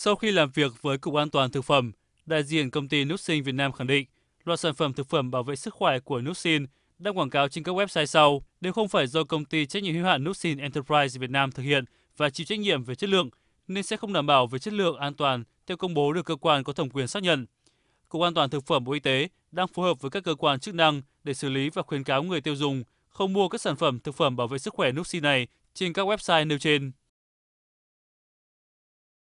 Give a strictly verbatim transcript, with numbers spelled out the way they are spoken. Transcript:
Sau khi làm việc với Cục An toàn thực phẩm, đại diện công ty Nuskin Việt Nam khẳng định loạt sản phẩm thực phẩm bảo vệ sức khỏe của Nuskin đang quảng cáo trên các website sau đều không phải do công ty trách nhiệm hữu hạn Nuskin Enterprise Việt Nam thực hiện và chịu trách nhiệm về chất lượng, nên sẽ không đảm bảo về chất lượng an toàn theo công bố được cơ quan có thẩm quyền xác nhận. Cục An toàn thực phẩm Bộ Y tế đang phối hợp với các cơ quan chức năng để xử lý và khuyến cáo người tiêu dùng không mua các sản phẩm thực phẩm bảo vệ sức khỏe Nuskin này trên các website nêu trên.